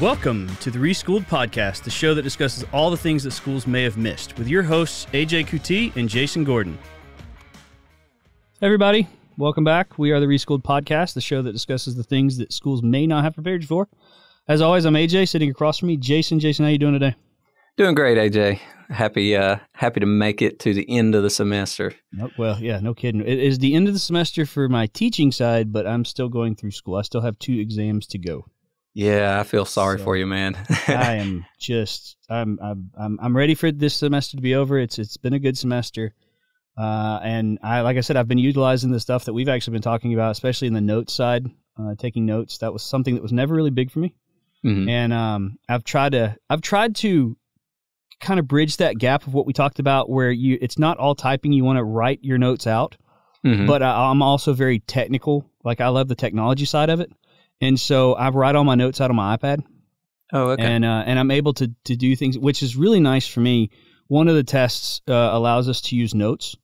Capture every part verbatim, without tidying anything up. Welcome to the Reschooled Podcast, the show that discusses all the things that schools may have missed, with your hosts, A J Couty and Jason Gordon. Hey everybody, welcome back. We are the Reschooled Podcast, the show that discusses the things that schools may not have prepared you for. As always, I'm A J, sitting across from me, Jason. Jason, how are you doing today? Doing great, A J. Happy uh, happy to make it to the end of the semester. Nope, well, yeah, no kidding. It is the end of the semester for my teaching side, but I'm still going through school. I still have two exams to go. Yeah, I feel sorry so, for you, man. I am just, I'm, I'm, I'm, I'm ready for this semester to be over. It's, it's been a good semester, uh, and I, like I said, I've been utilizing the stuff that we've actually been talking about, especially in the notes side, uh, taking notes. That was something that was never really big for me, mm-hmm. and um, I've tried to, I've tried to kind of bridge that gap of what we talked about, where you, it's not all typing. You want to write your notes out, mm-hmm. but I, I'm also very technical. Like I love the technology side of it. And so I write all my notes out on my iPad. Oh, okay. And uh, and I'm able to to do things, which is really nice for me. One of the tests uh, allows us to use notes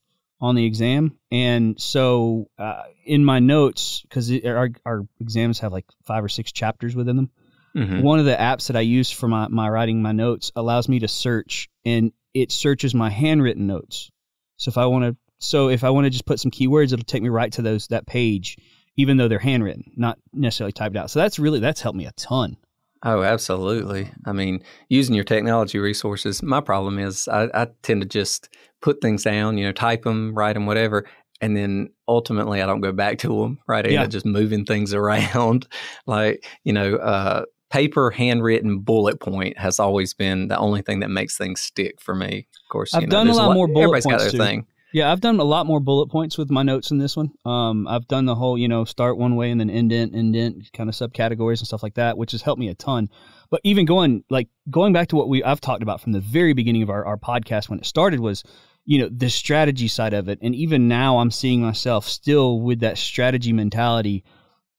on the exam, and so uh, in my notes, because our our exams have like five or six chapters within them. Mm-hmm. One of the apps that I use for my my writing my notes allows me to search, and it searches my handwritten notes. So if I want to, so if I want to just put some keywords, it'll take me right to those that page. Even though they're handwritten, not necessarily typed out. So that's really, that's helped me a ton. Oh, absolutely. I mean, using your technology resources, my problem is I, I tend to just put things down, you know, type them, write them, whatever. And then ultimately I don't go back to them, right? Yeah. I'm just moving things around. Like, you know, uh, paper, handwritten bullet point has always been the only thing that makes things stick for me. Of course, I've you know, done a lot, a lot more bullet points. Everybody's got their too. thing. Yeah, I've done a lot more bullet points with my notes in this one. Um, I've done the whole, you know, start one way and then indent, indent, kind of subcategories and stuff like that, which has helped me a ton. But even going, like, going back to what we I've talked about from the very beginning of our, our podcast when it started was, you know, the strategy side of it. And even now I'm seeing myself still with that strategy mentality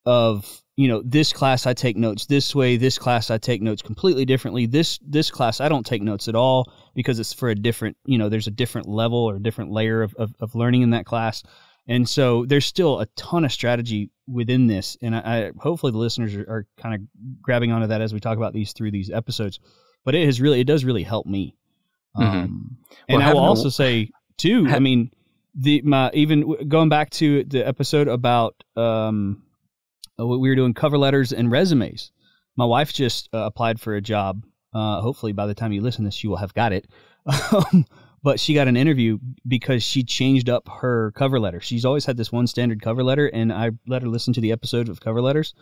of, you know, this class I take notes this way, this class I take notes completely differently, this this class I don't take notes at all, because it's for a different, you know, there's a different level or a different layer of, of, of learning in that class. And so there's still a ton of strategy within this. And I, I hopefully the listeners are, are kind of grabbing onto that as we talk about these through these episodes. But it has really, it does really help me. Mm-hmm. Um, well, and I will no, also say too, have, I mean, the, my, even going back to the episode about, um, we were doing cover letters and resumes. My wife just uh, applied for a job. Uh, hopefully by the time you listen to this, she will have got it. Um, but she got an interview because she changed up her cover letter. She's always had this one standard cover letter, and I let her listen to the episode of cover letters,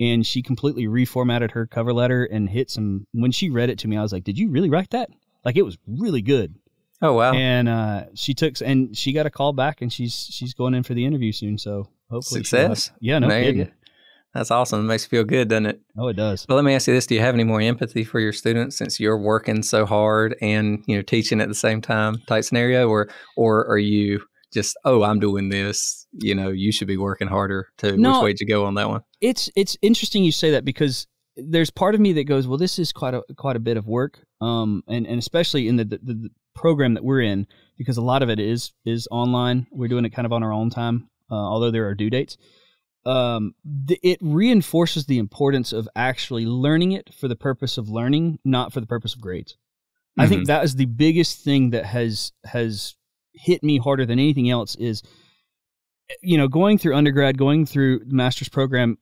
and she completely reformatted her cover letter and hit some, when she read it to me, I was like, did you really write that? Like, it was really good. Oh, wow. And uh, she took, and she got a call back, and she's, she's going in for the interview soon. So hopefully success. Have, yeah, no kidding. That's awesome. It makes you feel good, doesn't it? Oh, it does. But let me ask you this. Do you have any more empathy for your students, since you're working so hard and, you know, teaching at the same time type scenario? Or or are you just, oh, I'm doing this, you know, you should be working harder too? No, which way did you go on that one? It's it's interesting you say that, because there's part of me that goes, well, this is quite a quite a bit of work. Um and, and especially in the, the, the program that we're in, because a lot of it is is online. We're doing it kind of on our own time, uh, although there are due dates. Um, th- it reinforces the importance of actually learning it for the purpose of learning, not for the purpose of grades. Mm-hmm. I think that is the biggest thing that has, has hit me harder than anything else is, you know, going through undergrad, going through the master's program.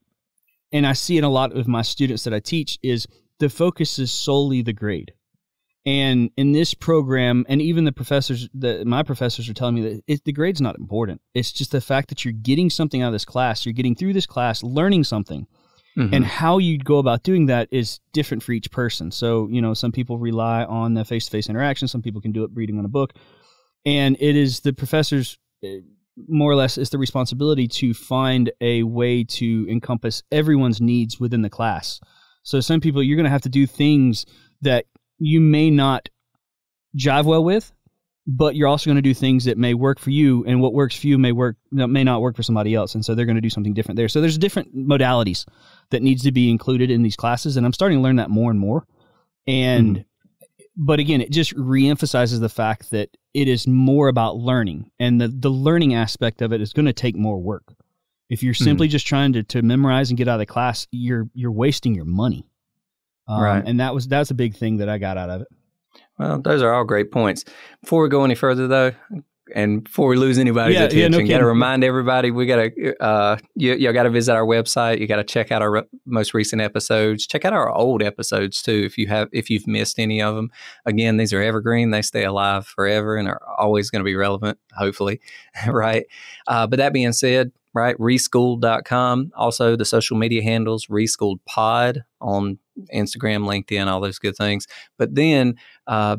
And I see it a lot with my students that I teach, is the focus is solely the grade. And in this program, and even the professors, the, my professors are telling me that it, the grade's not important. It's just the fact that you're getting something out of this class, you're getting through this class, learning something. Mm-hmm. And how you go about doing that is different for each person. So, you know, some people rely on the face-to-face interaction. Some people can do it reading on a book. And it is the professors, more or less, it's the responsibility to find a way to encompass everyone's needs within the class. So some people, you're going to have to do things that you may not jive well with, but you're also going to do things that may work for you, and what works for you may work may not work for somebody else, and so they're going to do something different there. So there's different modalities that needs to be included in these classes, and I'm starting to learn that more and more. And mm. but again, it just reemphasizes the fact that it is more about learning, and the the learning aspect of it is going to take more work. If you're simply mm. just trying to to memorize and get out of the class, you're you're wasting your money. Um, right. And that was that's a big thing that I got out of it. Well, those are all great points. Before we go any further, though, and before we lose anybody's yeah, attention, yeah, no got to remind everybody, we got to uh, you you got to visit our website. You got to check out our re- most recent episodes. Check out our old episodes too, if you have if you've missed any of them. Again, these are evergreen; they stay alive forever and are always going to be relevant, hopefully, right? Uh, but that being said, right, reschooled dot com. Also, the social media handles Reschooled Pod on Instagram, LinkedIn, all those good things. But then, uh,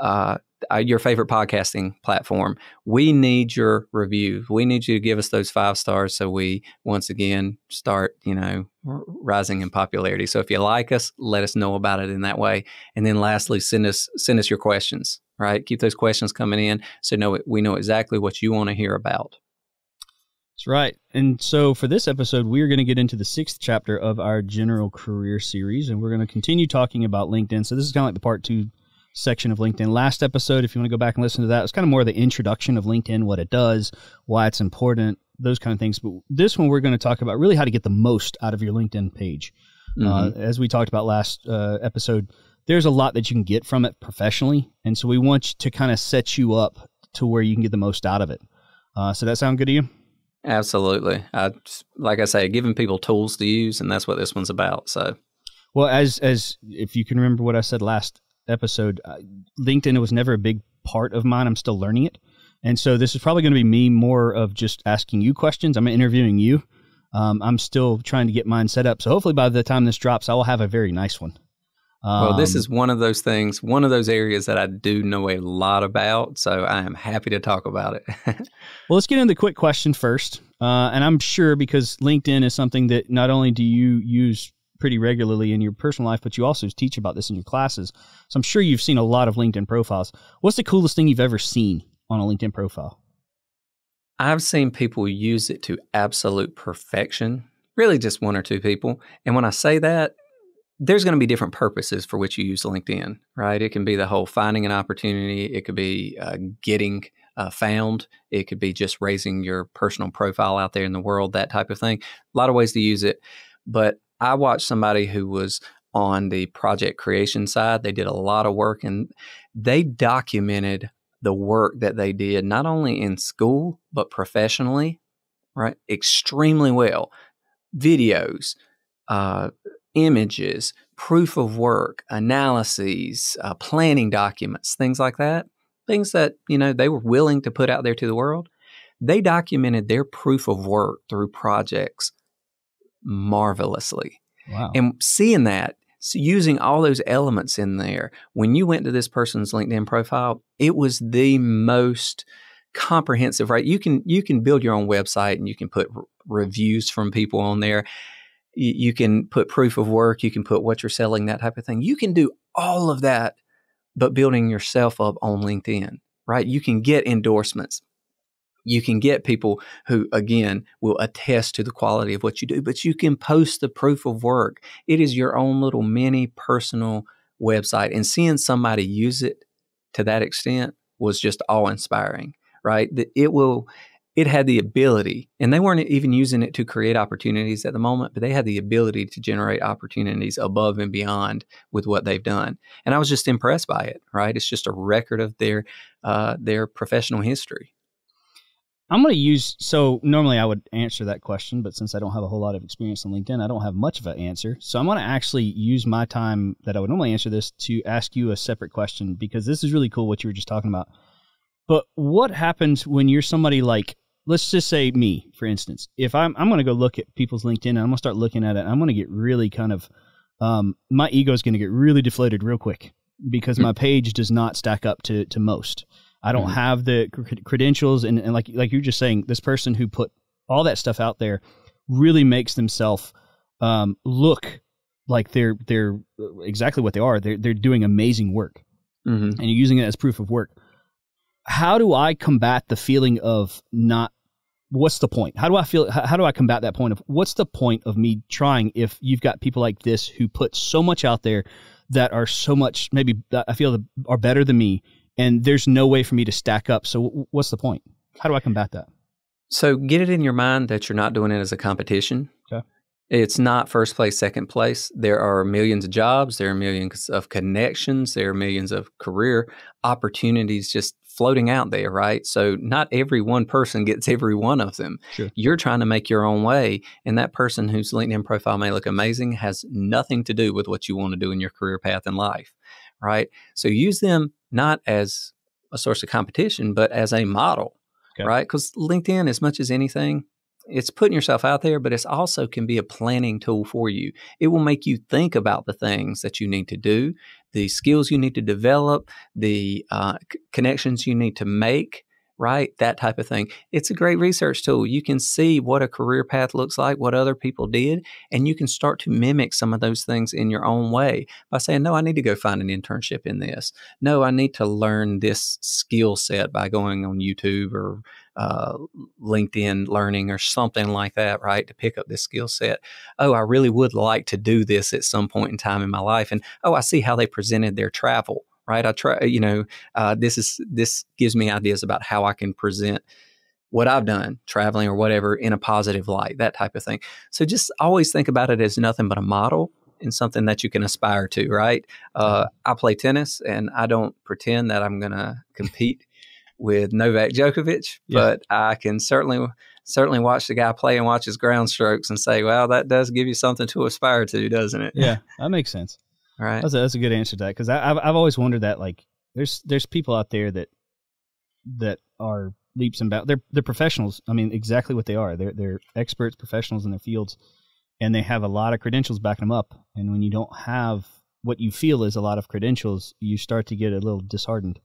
uh. Uh, your favorite podcasting platform. We need your review. We need you to give us those five stars so we once again start, you know, r- rising in popularity. So if you like us, let us know about it in that way. And then lastly, send us send us your questions, right? Keep those questions coming in so know we know exactly what you want to hear about. That's right. And so for this episode, we are going to get into the sixth chapter of our general career series, and we're going to continue talking about LinkedIn. So this is kind of like the part two section of LinkedIn. Last episode, if you want to go back and listen to that, it's kind of more of the introduction of LinkedIn, what it does, why it's important, those kind of things. But this one, we're going to talk about really how to get the most out of your LinkedIn page. Mm-hmm. Uh, as we talked about last uh, episode, there's a lot that you can get from it professionally. And so we want to kind of set you up to where you can get the most out of it. Uh, so that sound good to you? Absolutely. I, like I say, giving people tools to use, and that's what this one's about. So, well, as, as if you can remember what I said last episode, uh, LinkedIn was never a big part of mine. I'm still learning it. And so this is probably going to be me more of just asking you questions. I'm interviewing you. Um, I'm still trying to get mine set up. So hopefully by the time this drops, I will have a very nice one. Um, well, this is one of those things, one of those areas that I do know a lot about. So I am happy to talk about it. Well, let's get into the quick question first. Uh, and I'm sure because LinkedIn is something that not only do you use pretty regularly in your personal life, but you also teach about this in your classes. So I'm sure you've seen a lot of LinkedIn profiles. What's the coolest thing you've ever seen on a LinkedIn profile? I've seen people use it to absolute perfection, really just one or two people. And when I say that, there's going to be different purposes for which you use LinkedIn, right? It can be the whole finding an opportunity. It could be uh, getting Uh, found. It could be just raising your personal profile out there in the world, that type of thing. A lot of ways to use it. But I watched somebody who was on the project creation side. They did a lot of work and they documented the work that they did, not only in school, but professionally, right? Extremely well. Videos, uh, images, proof of work, analyses, uh, planning documents, things like that. Things that, you know, they were willing to put out there to the world. They documented their proof of work through projects marvelously. Wow. And seeing that, using all those elements in there, when you went to this person's LinkedIn profile, it was the most comprehensive, right? You can, you can build your own website and you can put r- reviews from people on there. You, you can put proof of work. You can put what you're selling, that type of thing. You can do all of that, but building yourself up on LinkedIn, right? You can get endorsements. You can get people who, again, will attest to the quality of what you do, but you can post the proof of work. It is your own little mini personal website. And seeing somebody use it to that extent was just awe-inspiring, right? It will, it had the ability, and they weren't even using it to create opportunities at the moment, but they had the ability to generate opportunities above and beyond with what they've done. And I was just impressed by it, right? It's just a record of their uh, their professional history. I'm going to use, so normally I would answer that question, but since I don't have a whole lot of experience on LinkedIn, I don't have much of an answer. So I'm going to actually use my time that I would normally answer this to ask you a separate question, because this is really cool what you were just talking about. But what happens when you're somebody like, let's just say me, for instance, if I'm, I'm going to go look at people's LinkedIn and I'm going to start looking at it, I'm going to get really kind of, um, my ego is going to get really deflated real quick because my page does not stack up to, to most. I don't mm-hmm. have the credentials. And, and like, like you're just saying, this person who put all that stuff out there really makes themselves, um, look like they're, they're exactly what they are. They're, they're doing amazing work mm-hmm. and you're using it as proof of work. How do I combat the feeling of not, what's the point? How do I feel? How, how do I combat that point of what's the point of me trying if you've got people like this who put so much out there that are so much, maybe I feel the, are better than me and there's no way for me to stack up. So what's the point? How do I combat that? So get it in your mind that you're not doing it as a competition. Okay. It's not first place, second place. There are millions of jobs. There are millions of connections. There are millions of career opportunities just floating out there, right? So not every one person gets every one of them. Sure. You're trying to make your own way. And that person whose LinkedIn profile may look amazing has nothing to do with what you want to do in your career path in life, right? So use them not as a source of competition, but as a model, okay. right? Because LinkedIn, as much as anything, it's putting yourself out there, but it's also can be a planning tool for you. It will make you think about the things that you need to do, the skills you need to develop, the uh, c- connections you need to make, right? That type of thing. It's a great research tool. You can see what a career path looks like, what other people did, and you can start to mimic some of those things in your own way by saying, no, I need to go find an internship in this. No, I need to learn this skill set by going on YouTube or uh, LinkedIn Learning or something like that, right? To pick up this skill set. Oh, I really would like to do this at some point in time in my life. And oh, I see how they presented their travel. Right. I try, you know, uh, this is this gives me ideas about how I can present what I've done traveling or whatever in a positive light, that type of thing. So just always think about it as nothing but a model and something that you can aspire to. Right. Uh, I play tennis and I don't pretend that I'm going to compete with Novak Djokovic, yeah. but I can certainly certainly watch the guy play and watch his ground strokes and say, well, that does give you something to aspire to, doesn't it? Yeah, that makes sense. All right. That's a, that's a good answer to that, because I've I've always wondered that, like, there's there's people out there that that are leaps and bounds. They're they're professionals. I mean, exactly what they are. They're they're experts, professionals in their fields, and they have a lot of credentials backing them up. And when you don't have what you feel is a lot of credentials, you start to get a little disheartened.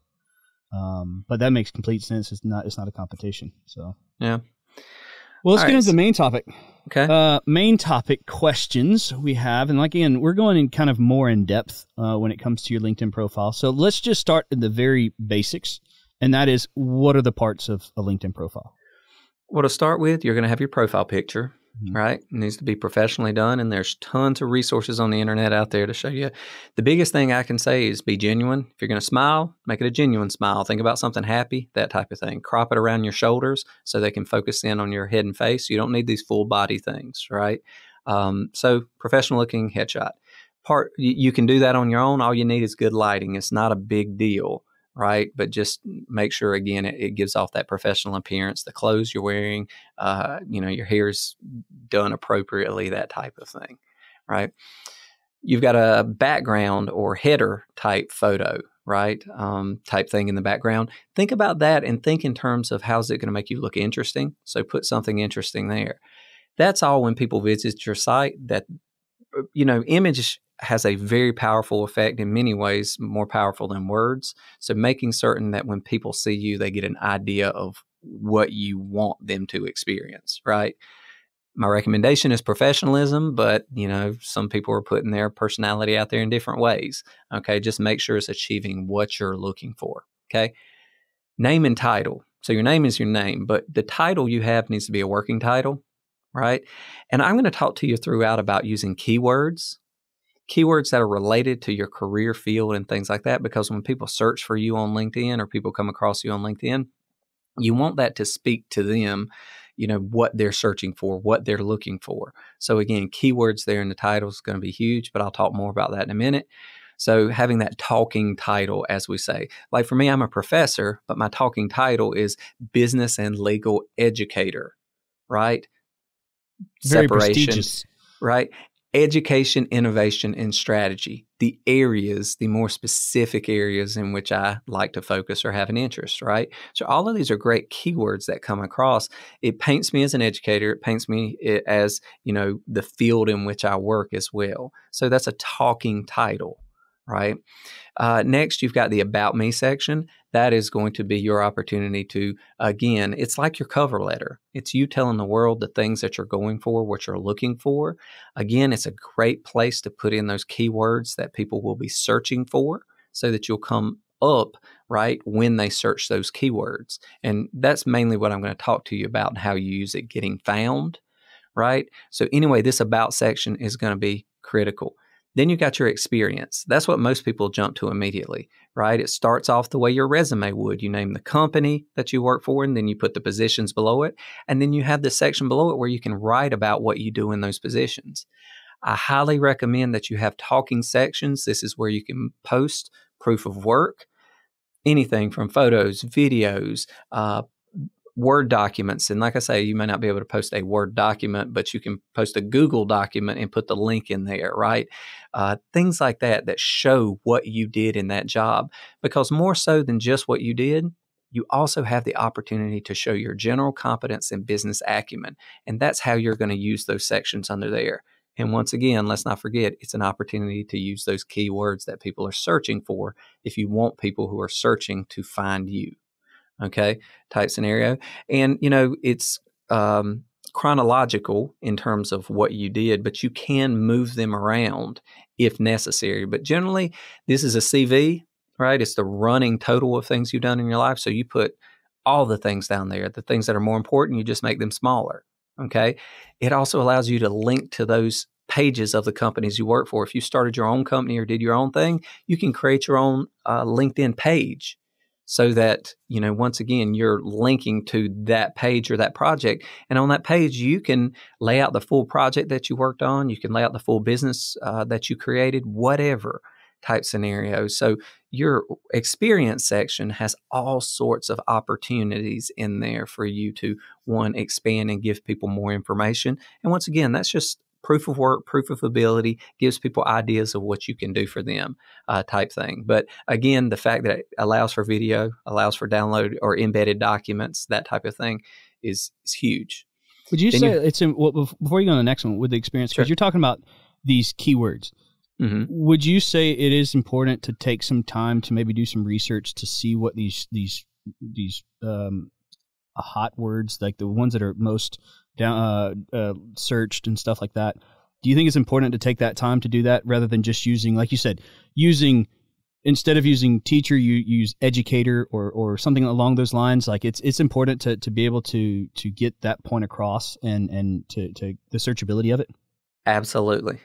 Um, but that makes complete sense. It's not it's not a competition. So yeah. Well, let's All get right. into the main topic. Okay. Uh, main topic questions we have. And like, again, we're going in kind of more in depth uh, when it comes to your LinkedIn profile. So let's just start at the very basics. And that is, what are the parts of a LinkedIn profile? Well, to start with, you're going to have your profile picture, mm-hmm. right? It needs to be professionally done. And there's tons of resources on the internet out there to show you. The biggest thing I can say is be genuine. If you're going to smile, make it a genuine smile. Think about something happy, that type of thing. Crop it around your shoulders so they can focus in on your head and face. You don't need these full body things, right? Um, so professional looking headshot. Part, you, you can do that on your own. All you need is good lighting. It's not a big deal. Right. But just make sure, again, it, it gives off that professional appearance, the clothes you're wearing, uh, you know, your hair's done appropriately, that type of thing. Right. You've got a background or header type photo, right, um, type thing in the background. Think about that and think in terms of how's it going to make you look interesting. So put something interesting there. That's all when people visit your site that, you know, image has a very powerful effect in many ways, more powerful than words. So making certain that when people see you, they get an idea of what you want them to experience, right? My recommendation is professionalism, but, you know, some people are putting their personality out there in different ways. Okay, just make sure it's achieving what you're looking for, okay? Name and title. So your name is your name, but the title you have needs to be a working title, right? And I'm going to talk to you throughout about using keywords, keywords that are related to your career field and things like that, because when people search for you on LinkedIn or people come across you on LinkedIn, you want that to speak to them, you know, what they're searching for, what they're looking for. So again, keywords there in the title is going to be huge, but I'll talk more about that in a minute. So having that talking title, as we say, like for me, I'm a professor, but my talking title is business and legal educator, right? Very prestigious. Right. Education, innovation, and strategy, the areas, the more specific areas in which I like to focus or have an interest, right? So all of these are great keywords that come across. It paints me as an educator. It paints me as, you know, the field in which I work as well. So that's a talking title, right? Uh, next, you've got the About Me section. That is going to be your opportunity to, again, it's like your cover letter. It's you telling the world the things that you're going for, what you're looking for. Again, it's a great place to put in those keywords that people will be searching for so that you'll come up, right, when they search those keywords. And that's mainly what I'm going to talk to you about and how you use it getting found, right? So anyway, this About section is going to be critical. Then you got your experience. That's what most people jump to immediately, right? It starts off the way your resume would. You name the company that you work for, and then you put the positions below it. And then you have the section below it where you can write about what you do in those positions. I highly recommend that you have talking sections. This is where you can post proof of work, anything from photos, videos, uh, Word documents. And like I say, you may not be able to post a Word document, but you can post a Google document and put the link in there, right? Uh, things like that that show what you did in that job. Because more so than just what you did, you also have the opportunity to show your general competence and business acumen. And that's how you're going to use those sections under there. And once again, let's not forget, it's an opportunity to use those keywords that people are searching for if you want people who are searching to find you. Okay, type scenario. And, you know, it's um, chronological in terms of what you did, but you can move them around if necessary. But generally, this is a C V, right? It's the running total of things you've done in your life. So you put all the things down there. The things that are more important, you just make them smaller. Okay, it also allows you to link to those pages of the companies you work for. If you started your own company or did your own thing, you can create your own uh, LinkedIn page so that, you know, once again, you're linking to that page or that project. And on that page, you can lay out the full project that you worked on. You can lay out the full business uh, that you created, whatever type scenario. So your experience section has all sorts of opportunities in there for you to, one, expand and give people more information. And once again, that's just proof of work, proof of ability, gives people ideas of what you can do for them uh, type thing. But again, the fact that it allows for video, allows for download or embedded documents, that type of thing is, is huge. Would you then say you, it's in, well, before you go on the next one with the experience, because sure. You're talking about these keywords. Mm-hmm. Would you say it is important to take some time to maybe do some research to see what these, these, these um, hot words, like the ones that are most down, uh, uh, searched and stuff like that. Do you think it's important to take that time to do that rather than just using, like you said, using, instead of using teacher, you use educator or, or something along those lines? Like it's, it's important to, to be able to, to get that point across and, and to, to the searchability of it. Absolutely.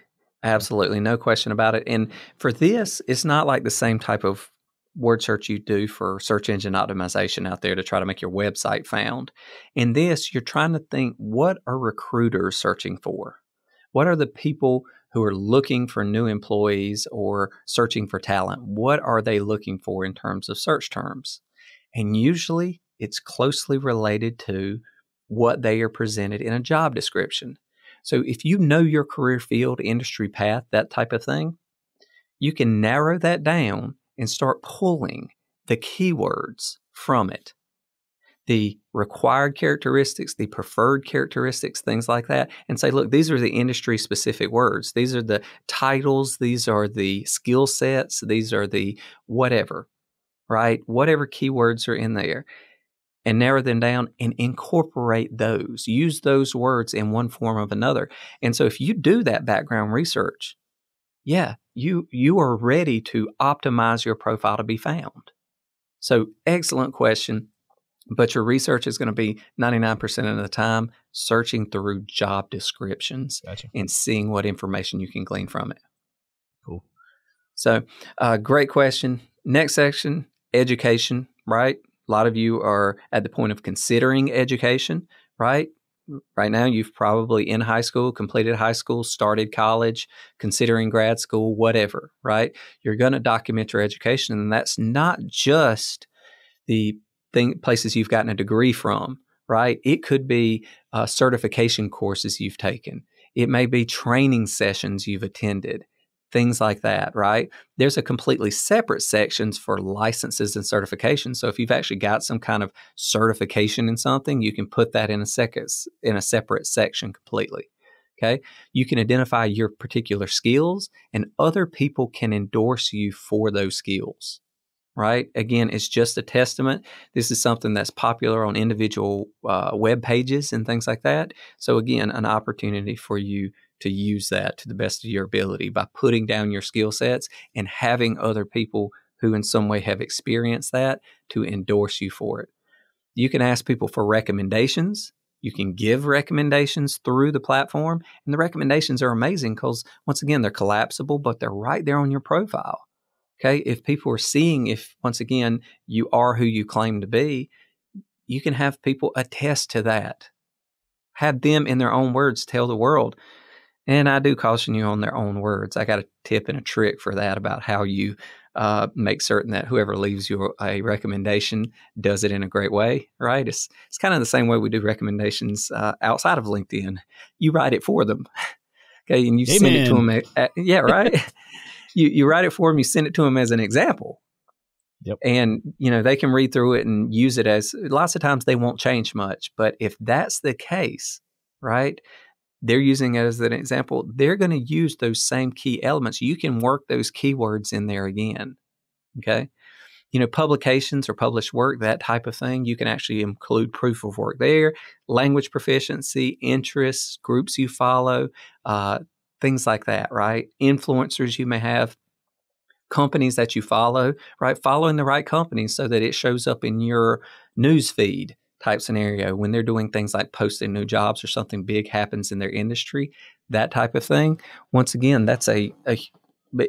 Absolutely. No question about it. And for this, it's not like the same type of word search you do for search engine optimization out there to try to make your website found. In this, you're trying to think, what are recruiters searching for? What are the people who are looking for new employees or searching for talent? What are they looking for in terms of search terms? And usually it's closely related to what they are presented in a job description. So if you know your career field, industry path, that type of thing, you can narrow that down and start pulling the keywords from it. The required characteristics, the preferred characteristics, things like that, and say, look, these are the industry specific words. These are the titles. These are the skill sets. These are the whatever, right? Whatever keywords are in there, and narrow them down and incorporate those. Use those words in one form of another. And so if you do that background research, yeah, you you are ready to optimize your profile to be found. So excellent question, but your research is going to be ninety-nine percent of the time searching through job descriptions. Gotcha. And seeing what information you can glean from it. Cool. So uh, great question. Next section, education, right? A lot of you are at the point of considering education, right? Right now, you've probably in high school, completed high school, started college, considering grad school, whatever, right? You're going to document your education, and that's not just the thing, places you've gotten a degree from, right? It could be uh, certification courses you've taken. It may be training sessions you've attended, things like that, right? There's a completely separate sections for licenses and certifications. So if you've actually got some kind of certification in something, you can put that in a second, in a separate section completely, okay? You can identify your particular skills, and other people can endorse you for those skills, right? Again, it's just a testament. This is something that's popular on individual uh, web pages and things like that. So again, an opportunity for you to use that to the best of your ability by putting down your skill sets and having other people who in some way have experienced that to endorse you for it. You can ask people for recommendations. You can give recommendations through the platform, and the recommendations are amazing because, once again, they're collapsible, but they're right there on your profile. Okay, if people are seeing if, once again, you are who you claim to be, you can have people attest to that. Have them, in their own words, tell the world. And I do caution you on their own words. I got a tip and a trick for that about how you uh, make certain that whoever leaves you a recommendation does it in a great way, right? It's, it's kind of the same way we do recommendations uh, outside of LinkedIn. You write it for them, okay? And you Amen. Send it to them. At, at, yeah, right? you, you write it for them. You send it to them as an example. Yep. And, you know, they can read through it and use it as, lots of times they won't change much. But if that's the case, right? They're using it as an example, they're going to use those same key elements. You can work those keywords in there again, okay? You know, publications or published work, that type of thing, you can actually include proof of work there, language proficiency, interests, groups you follow, uh, things like that, right? Influencers you may have, companies that you follow, right? Following the right companies so that it shows up in your news feed. Type scenario when they're doing things like posting new jobs or something big happens in their industry, that type of thing. Once again, that's a, a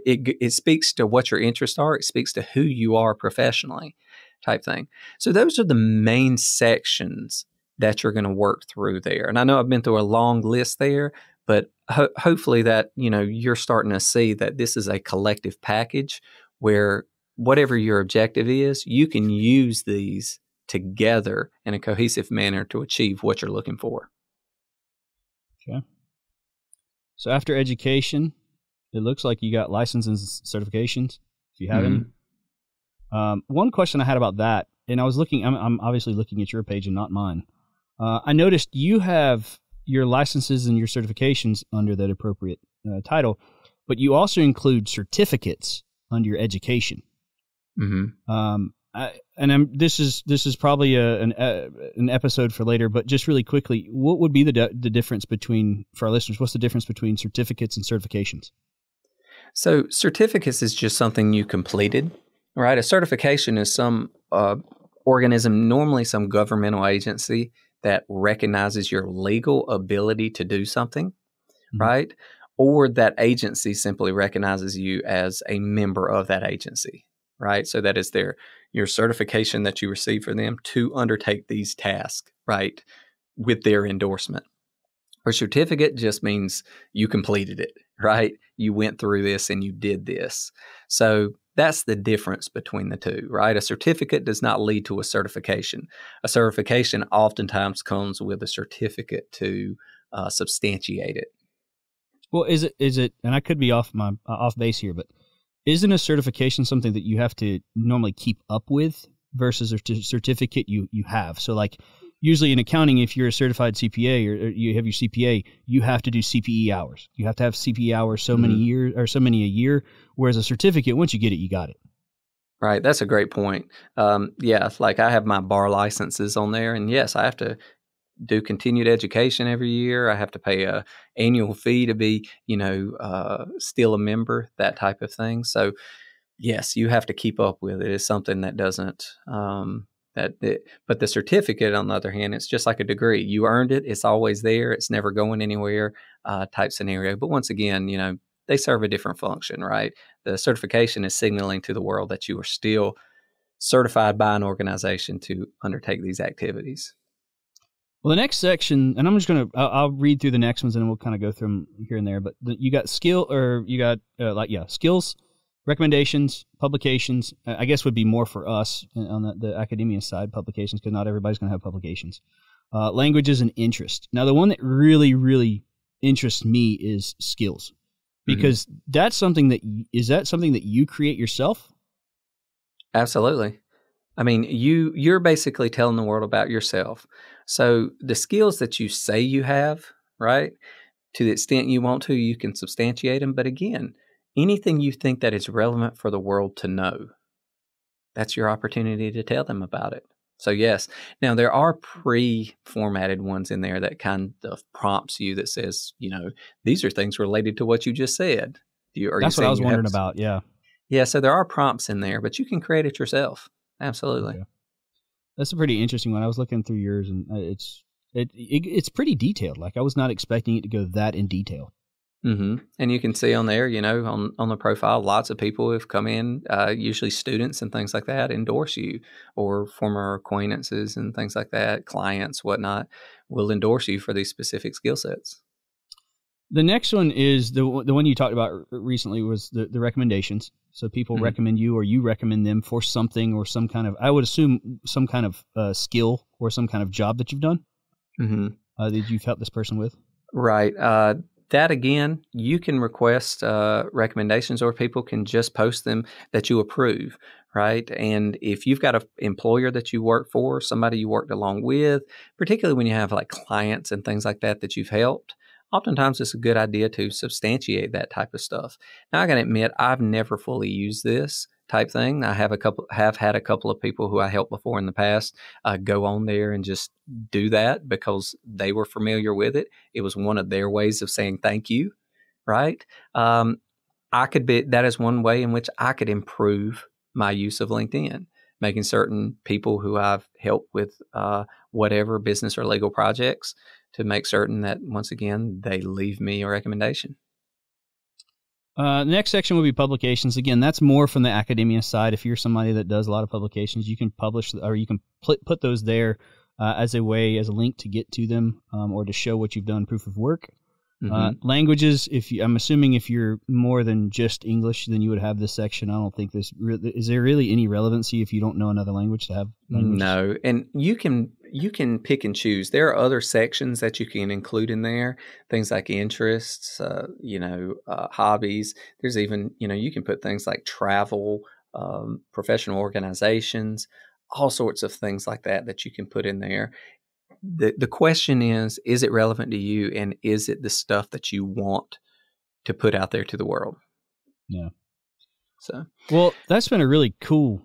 it, it speaks to what your interests are. It speaks to who you are professionally type thing. So those are the main sections that you're going to work through there. And I know I've been through a long list there, but ho- hopefully that, you know, you're starting to see that this is a collective package where whatever your objective is, you can use these together in a cohesive manner to achieve what you're looking for. Okay. So after education, it looks like you got licenses and certifications, if you have mm-hmm. any. Um, one question I had about that, and I was looking, I'm, I'm obviously looking at your page and not mine. Uh, I noticed you have your licenses and your certifications under that appropriate uh, title, but you also include certificates under your education. Mm-hmm. Um, I, and I'm, this is this is probably a, an a, an episode for later, but just really quickly, what would be the de- the difference between, for our listeners, what's the difference between certificates and certifications? So certificates is just something you completed, right? A certification is some uh, organism, normally some governmental agency, that recognizes your legal ability to do something, mm-hmm. right? Or that agency simply recognizes you as a member of that agency, right? So that is their your certification that you receive for them to undertake these tasks, right, with their endorsement. Or certificate just means you completed it, right? You went through this and you did this. So that's the difference between the two, right? A certificate does not lead to a certification. A certification oftentimes comes with a certificate to uh, substantiate it. Well, is it, is it, and I could be off my uh, off base here, but isn't a certification something that you have to normally keep up with versus a t- certificate you, you have? So like usually in accounting, if you're a certified C P A or, or you have your C P A, you have to do C P E hours. You have to have C P E hours so mm-hmm. many years or so many a year, whereas a certificate, once you get it, you got it. Right. That's a great point. Um, yeah. Like I have my bar licenses on there, and yes, I have to do continued education every year. I have to pay a annual fee to be, you know, uh, still a member, that type of thing. So yes, you have to keep up with it. It's something that doesn't, um, that, it, but the certificate on the other hand, it's just like a degree. You earned it. It's always there. It's never going anywhere, uh, type scenario. But once again, you know, they serve a different function, right? The certification is signaling to the world that you are still certified by an organization to undertake these activities. Well, the next section, and I'm just going to, I'll read through the next ones and we'll kind of go through them here and there, but the, you got skill or you got uh, like, yeah, skills, recommendations, publications, I guess would be more for us on the, the academia side, publications, because not everybody's going to have publications, uh, languages and interest. Now, the one that really, really interests me is skills, because mm-hmm. that's something that, is that something that you create yourself? Absolutely. I mean, you, you're basically telling the world about yourself. So the skills that you say you have, right, to the extent you want to, you can substantiate them. But again, anything you think that is relevant for the world to know, that's your opportunity to tell them about it. So yes, now there are pre-formatted ones in there that kind of prompts you that says, you know, these are things related to what you just said. Do you, are that's you what I was wondering have, about, yeah. Yeah, so there are prompts in there, but you can create it yourself. Absolutely. Okay. That's a pretty interesting one. I was looking through yours, and it's It, it it's pretty detailed. Like, I was not expecting it to go that in detail. Mm-hmm. And you can see on there, you know, on, on the profile, lots of people have come in, uh, usually students and things like that, endorse you, or former acquaintances and things like that, clients, whatnot, will endorse you for these specific skill sets. The next one is the the one you talked about recently was the, the recommendations. So people mm-hmm. recommend you, or you recommend them for something, or some kind of, I would assume some kind of uh, skill or some kind of job that you've done, mm-hmm. uh, that you've helped this person with. Right. Uh That again, you can request uh, recommendations, or people can just post them that you approve, right? And if you've got an employer that you work for, somebody you worked along with, particularly when you have like clients and things like that that you've helped, oftentimes it's a good idea to substantiate that type of stuff. Now, I gotta admit, I've never fully used this type thing. I have a couple, have had a couple of people who I helped before in the past uh, go on there and just do that because they were familiar with it. It was one of their ways of saying thank you, right? Um, I could be, that is one way in which I could improve my use of LinkedIn, making certain people who I've helped with uh, whatever business or legal projects to make certain that, once again, they leave me a recommendation. Uh, the next section will be publications. Again, that's more from the academia side. If you're somebody that does a lot of publications, you can publish, or you can put those there uh, as a way, as a link to get to them, um, or to show what you've done, proof of work. Mm-hmm. Uh, languages, if you, I'm assuming if you're more than just English, then you would have this section. I don't think there's re- is there really any relevancy if you don't know another language to have languages? No, and you can you can pick and choose. There are other sections that you can include in there, things like interests, uh, you know, uh, hobbies. There's even, you know, you can put things like travel, um, professional organizations, all sorts of things like that that you can put in there. The the question is, is it relevant to you, and is it the stuff that you want to put out there to the world? Yeah. So, well, that's been a really cool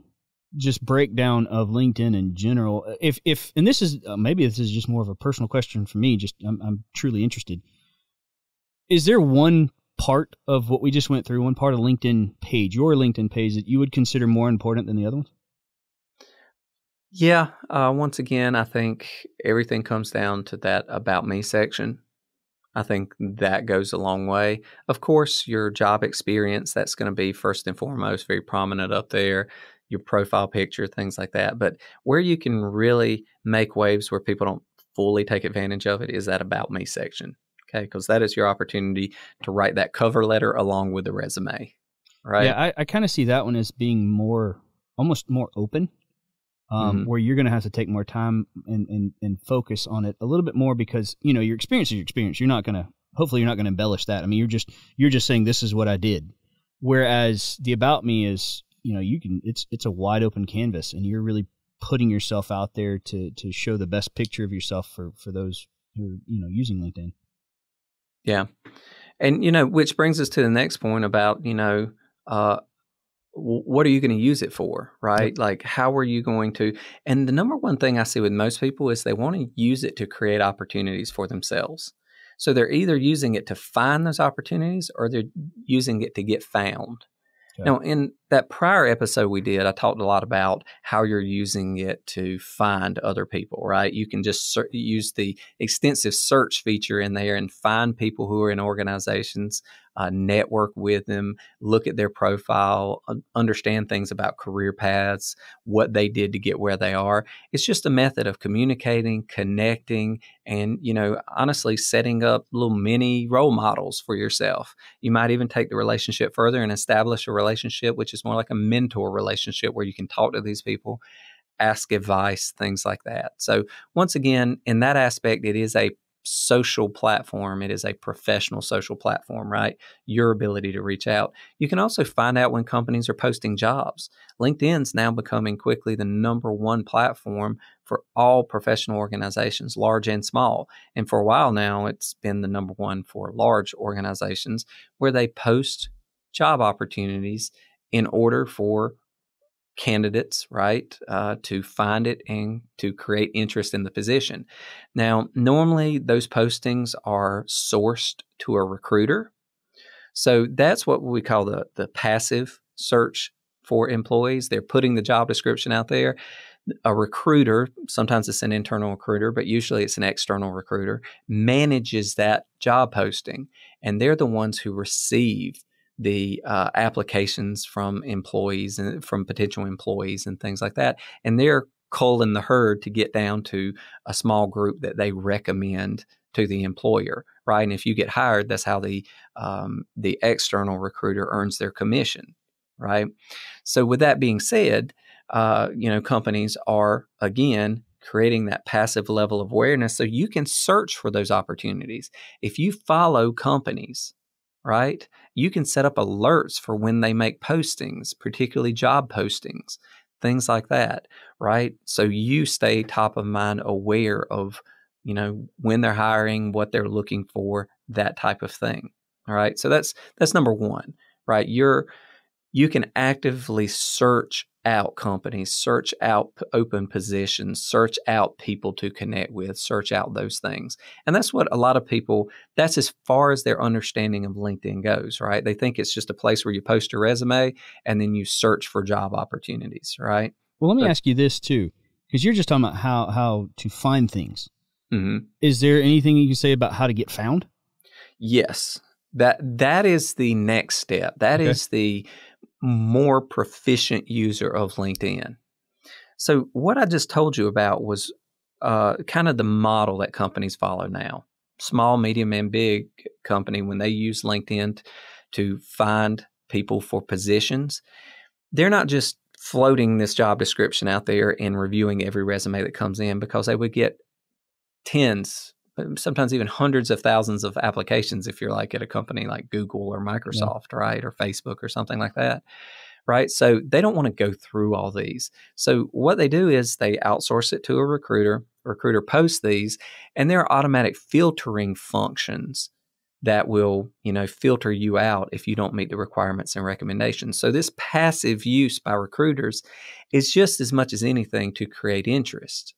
just breakdown of LinkedIn in general. If, if, and this is, uh, maybe this is just more of a personal question for me, just I'm, I'm truly interested. Is there one part of what we just went through, one part of LinkedIn page, your LinkedIn page, that you would consider more important than the other ones? Yeah. Uh, once again, I think everything comes down to that about me section. I think that goes a long way. Of course, your job experience, that's going to be first and foremost, very prominent up there, your profile picture, things like that. But where you can really make waves where people don't fully take advantage of it is that about me section. Okay. Because that is your opportunity to write that cover letter along with the resume. Right. Yeah. I, I kind of see that one as being more, almost more open. Um, mm-hmm. Where you're going to have to take more time and, and, and focus on it a little bit more because, you know, your experience is your experience. You're not going to, hopefully you're not going to embellish that. I mean, you're just, you're just saying this is what I did. Whereas the about me is, you know, you can, it's, it's a wide open canvas and you're really putting yourself out there to, to show the best picture of yourself for, for those who are, you know, using LinkedIn. Yeah. And, you know, which brings us to the next point about, you know, uh, what are you going to use it for, right? Like, how are you going to? And the number one thing I see with most people is they want to use it to create opportunities for themselves. So they're either using it to find those opportunities or they're using it to get found. Okay. Now, in that prior episode we did, I talked a lot about how you're using it to find other people, right? You can just ser- use the extensive search feature in there and find people who are in organizations. Uh, network with them, look at their profile, uh, understand things about career paths, what they did to get where they are. It's just a method of communicating, connecting, and, you know, honestly setting up little mini role models for yourself. You might even take the relationship further and establish a relationship, which is more like a mentor relationship where you can talk to these people, ask advice, things like that. So once again, in that aspect, it is a social platform. It is a professional social platform, right? Your ability to reach out. You can also find out when companies are posting jobs. LinkedIn's now becoming quickly the number one platform for all professional organizations, large and small. And for a while now, it's been the number one for large organizations where they post job opportunities in order for candidates, right, uh, to find it and to create interest in the position. Now, normally those postings are sourced to a recruiter. So that's what we call the, the passive search for employees. They're putting the job description out there. A recruiter, sometimes it's an internal recruiter, but usually it's an external recruiter, manages that job posting. And they're the ones who receive the uh, applications from employees and from potential employees and things like that. And they're culling the herd to get down to a small group that they recommend to the employer, right? And if you get hired, that's how the um, the external recruiter earns their commission, right? So with that being said, uh, you know, companies are, again, creating that passive level of awareness so you can search for those opportunities. If you follow companies, right, you can set up alerts for when they make postings, particularly job postings, things like that, right? So you stay top of mind, aware of, you know, when they're hiring, what they're looking for, that type of thing. All right. So that's, that's number one, right? You're, you can actively search out companies, search out open positions, search out people to connect with, search out those things. And that's what a lot of people, that's as far as their understanding of LinkedIn goes, right? They think it's just a place where you post your resume and then you search for job opportunities, right? Well, let me but, ask you this too, because you're just talking about how, how to find things. Mm-hmm. Is there anything you can say about how to get found? Yes, that that is the next step. That okay. is the more proficient user of LinkedIn. So what I just told you about was uh, kind of the model that companies follow now. Small, medium, and big company, when they use LinkedIn to find people for positions, they're not just floating this job description out there and reviewing every resume that comes in, because they would get tens, sometimes even hundreds of thousands of applications if you're like at a company like Google or Microsoft, yeah. right, or Facebook or something like that, right? So they don't want to go through all these. So what they do is they outsource it to a recruiter. A recruiter posts these, and there are automatic filtering functions that will, you know, filter you out if you don't meet the requirements and recommendations. So this passive use by recruiters is just as much as anything to create interest.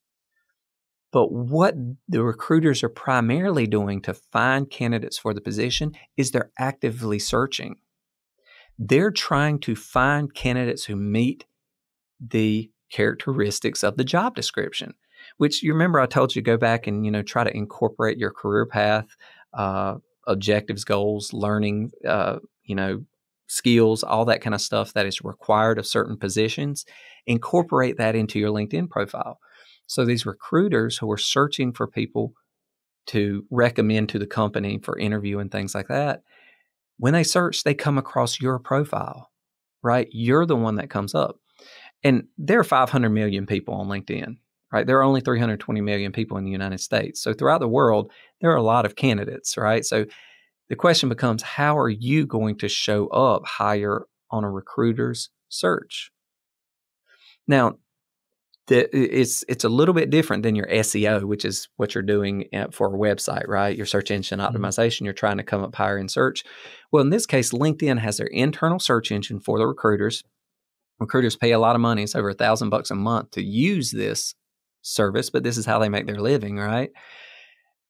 But what the recruiters are primarily doing to find candidates for the position is they're actively searching. They're trying to find candidates who meet the characteristics of the job description, which you remember I told you go back and, you know, try to incorporate your career path, uh, objectives, goals, learning, uh, you know, skills, all that kind of stuff that is required of certain positions. Incorporate that into your LinkedIn profile. So these recruiters who are searching for people to recommend to the company for interview and things like that, when they search, they come across your profile, right? You're the one that comes up. And there are five hundred million people on LinkedIn, right? There are only three hundred twenty million people in the United States. So throughout the world, there are a lot of candidates, right? So the question becomes, how are you going to show up higher on a recruiter's search? Now, It's, it's a little bit different than your S E O, which is what you're doing for a website, right? Your search engine optimization, you're trying to come up higher in search. Well, in this case, LinkedIn has their internal search engine for the recruiters. Recruiters pay a lot of money. It's over a thousand bucks a month to use this service, but this is how they make their living, right?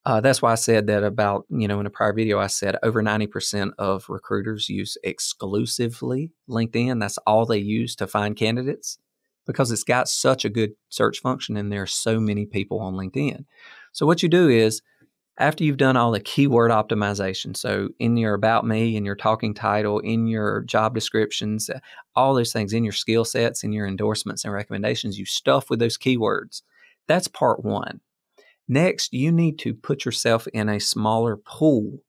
Uh, that's why I said that about, you know, in a prior video, I said over ninety percent of recruiters use exclusively LinkedIn. That's all they use to find candidates, because it's got such a good search function and there are so many people on LinkedIn. So what you do is, after you've done all the keyword optimization, so in your About Me, in your talking title, in your job descriptions, all those things, in your skill sets, in your endorsements and recommendations, you stuff with those keywords. That's part one. Next, you need to put yourself in a smaller pool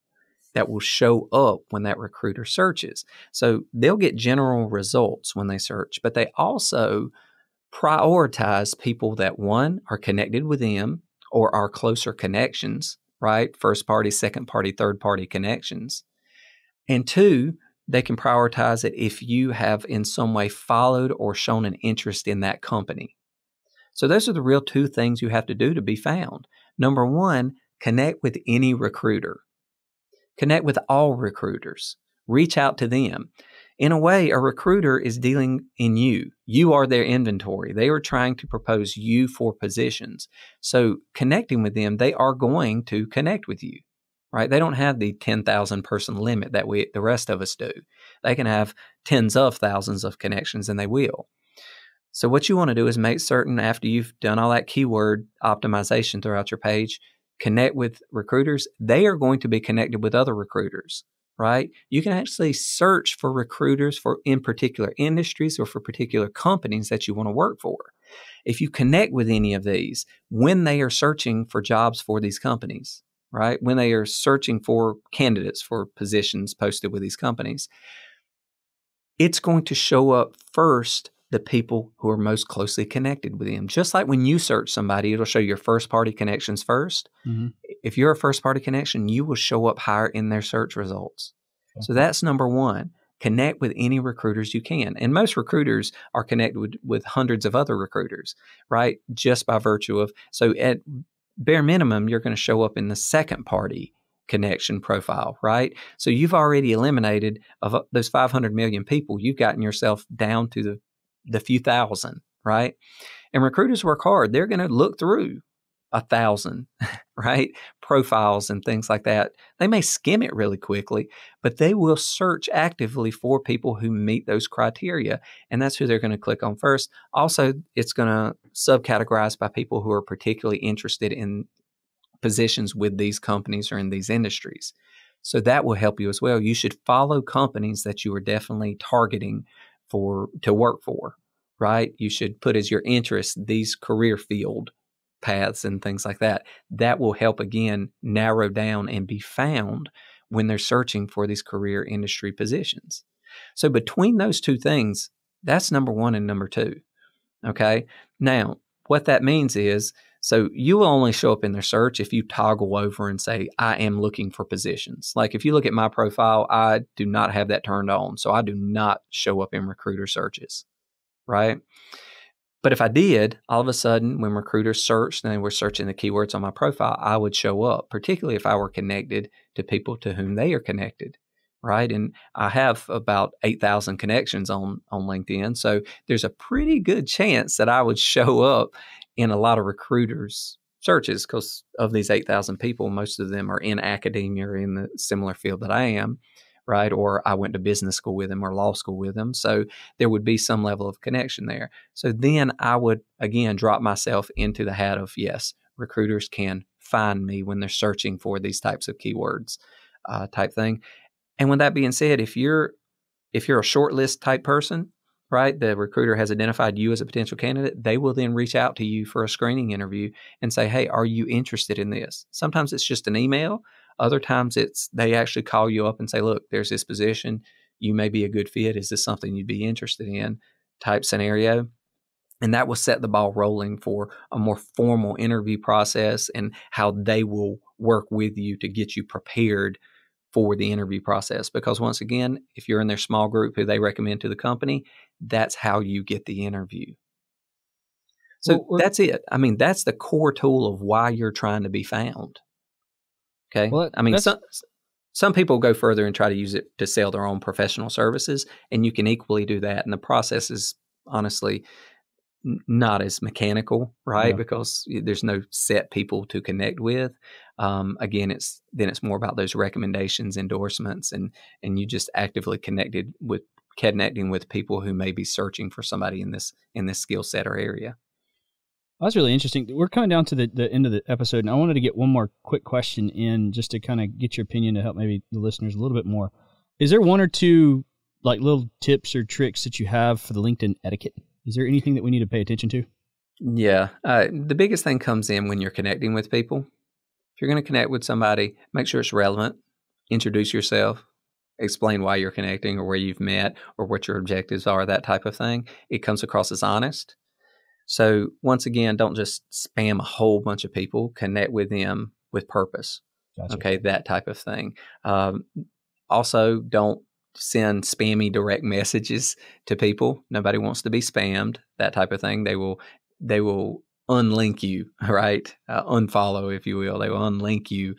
that will show up when that recruiter searches. So they'll get general results when they search, but they also prioritize people that, one, are connected with them or are closer connections, right? First party, second party, third party connections. And two, they can prioritize it if you have in some way followed or shown an interest in that company. So those are the real two things you have to do to be found. Number one, connect with any recruiter. Connect with all recruiters. Reach out to them. In a way, a recruiter is dealing in you. You are their inventory. They are trying to propose you for positions. So connecting with them, they are going to connect with you, right? They don't have the ten thousand person limit that we, the rest of us do. They can have tens of thousands of connections, and they will. So what you want to do is make certain, after you've done all that keyword optimization throughout your page, connect with recruiters. They are going to be connected with other recruiters, right? You can actually search for recruiters for in particular industries or for particular companies that you want to work for. If you connect with any of these when they are searching for jobs for these companies, right? When they are searching for candidates for positions posted with these companies, it's going to show up first the people who are most closely connected with them. Just like when you search somebody, it'll show your first-party connections first. Mm-hmm. If you're a first-party connection, you will show up higher in their search results. Okay. So that's number one. Connect with any recruiters you can. And most recruiters are connected with, with hundreds of other recruiters, right? Just by virtue of, so at bare minimum, you're going to show up in the second-party connection profile, right? So you've already eliminated, of those five hundred million people, you've gotten yourself down to the the few thousand, right? And recruiters work hard. They're going to look through a thousand, right? Profiles and things like that. They may skim it really quickly, but they will search actively for people who meet those criteria. And that's who they're going to click on first. Also, it's going to subcategorize by people who are particularly interested in positions with these companies or in these industries. So that will help you as well. You should follow companies that you are definitely targeting for to work for, right? You should put as your interest these career field paths and things like that. That will help, again, narrow down and be found when they're searching for these career industry positions. So between those two things, that's number one and number two, okay? Now, what that means is, so you will only show up in their search if you toggle over and say, I am looking for positions. Like if you look at my profile, I do not have that turned on. So I do not show up in recruiter searches, right? But if I did, all of a sudden when recruiters searched and they were searching the keywords on my profile, I would show up, particularly if I were connected to people to whom they are connected, right? And I have about eight thousand connections on, on LinkedIn. So there's a pretty good chance that I would show up in a lot of recruiters' searches because of these eight thousand people, most of them are in academia or in the similar field that I am, right? Or I went to business school with them or law school with them. So there would be some level of connection there. So then I would, again, drop myself into the hat of, yes, recruiters can find me when they're searching for these types of keywords uh, type thing. And with that being said, if you're if you're a shortlist type person, right? The recruiter has identified you as a potential candidate. They will then reach out to you for a screening interview and say, hey, are you interested in this? Sometimes it's just an email. Other times it's they actually call you up and say, look, there's this position. You may be a good fit. Is this something you'd be interested in type scenario? And that will set the ball rolling for a more formal interview process and how they will work with you to get you prepared for the interview process. Because once again, if you're in their small group who they recommend to the company, that's how you get the interview. So well, that's it. I mean, that's the core tool of why you're trying to be found. Okay. Well, I mean, some, some people go further and try to use it to sell their own professional services, and you can equally do that. And the process is honestly not as mechanical, right? Yeah. Because there's no set people to connect with. Um, again, it's then it's more about those recommendations, endorsements, and and you just actively connected with connecting with people who may be searching for somebody in this in this skill set or area. Well, that's really interesting. We're coming down to the, the end of the episode, and I wanted to get one more quick question in just to kind of get your opinion to help maybe the listeners a little bit more. Is there one or two like little tips or tricks that you have for the LinkedIn etiquette? Is there anything that we need to pay attention to? Yeah. Uh, the biggest thing comes in when you're connecting with people. If you're going to connect with somebody, make sure it's relevant. Introduce yourself. Explain why you're connecting or where you've met or what your objectives are, that type of thing. It comes across as honest. So once again, don't just spam a whole bunch of people. Connect with them with purpose. Gotcha. Okay, that type of thing. Um, also, don't send spammy direct messages to people. Nobody wants to be spammed, that type of thing. They will, they will unlink you, right? Uh, unfollow, if you will. They will unlink you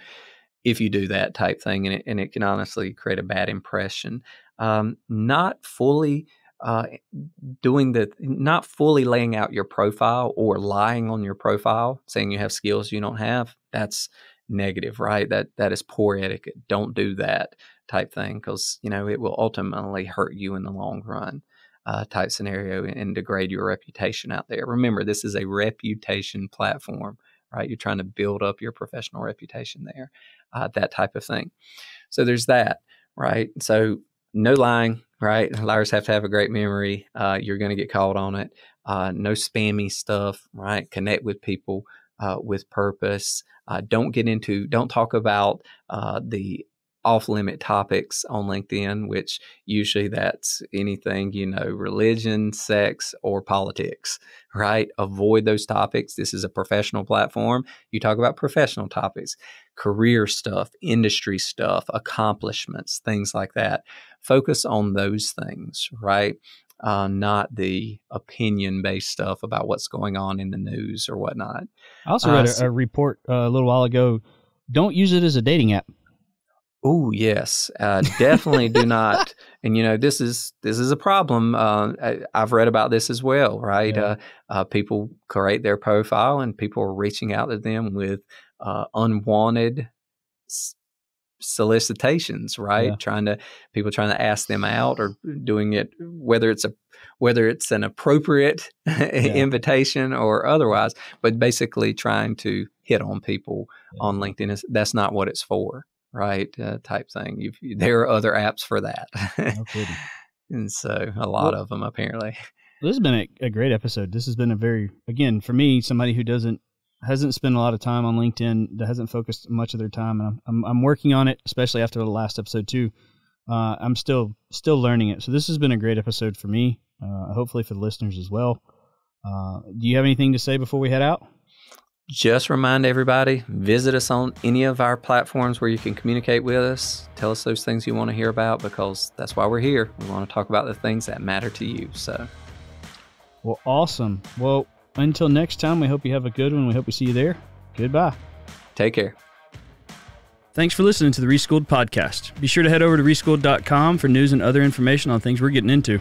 if you do that type thing. And it, and it can honestly create a bad impression. Um, not fully uh, doing the, not fully laying out your profile or lying on your profile, saying you have skills you don't have. That's negative, right? That, that is poor etiquette. Don't do that type thing, because, you know, it will ultimately hurt you in the long run uh, type scenario and degrade your reputation out there. Remember, this is a reputation platform, right? You're trying to build up your professional reputation there, uh, that type of thing. So there's that, right? So no lying, right? Liars have to have a great memory. Uh, you're going to get called on it. Uh, no spammy stuff, right? Connect with people uh, with purpose. Uh, don't get into, don't talk about uh, the off-limit topics on LinkedIn, which usually that's anything, you know, religion, sex, or politics, right? Avoid those topics. This is a professional platform. You talk about professional topics, career stuff, industry stuff, accomplishments, things like that. Focus on those things, right? Uh, not the opinion-based stuff about what's going on in the news or whatnot. I also read uh, so, a report uh, a little while ago. Don't use it as a dating app. Oh, yes, uh, definitely do not. And, you know, this is this is a problem. Uh, I, I've read about this as well, right? Yeah. Uh, uh, people create their profile and people are reaching out to them with uh, unwanted s solicitations, right? Yeah. Trying to people trying to ask them out or doing it, whether it's a whether it's an appropriate yeah. invitation or otherwise, but basically trying to hit on people yeah. on LinkedIn. That's not what it's for. Right, uh, type thing. You've, there are other apps for that. No kidding. And so a lot well, of them, apparently. This has been a, a great episode. This has been a very, again, for me, somebody who doesn't, hasn't spent a lot of time on LinkedIn, that hasn't focused much of their time. And I'm, I'm, I'm working on it, especially after the last episode too. Uh, I'm still, still learning it. So this has been a great episode for me, uh, hopefully for the listeners as well. Uh, do you have anything to say before we head out? Just remind everybody, visit us on any of our platforms where you can communicate with us. Tell us those things you want to hear about, because that's why we're here. We want to talk about the things that matter to you. So, well, awesome. Well, until next time, we hope you have a good one. We hope we see you there. Goodbye. Take care. Thanks for listening to the Reschooled Podcast. Be sure to head over to reschooled dot com for news and other information on things we're getting into.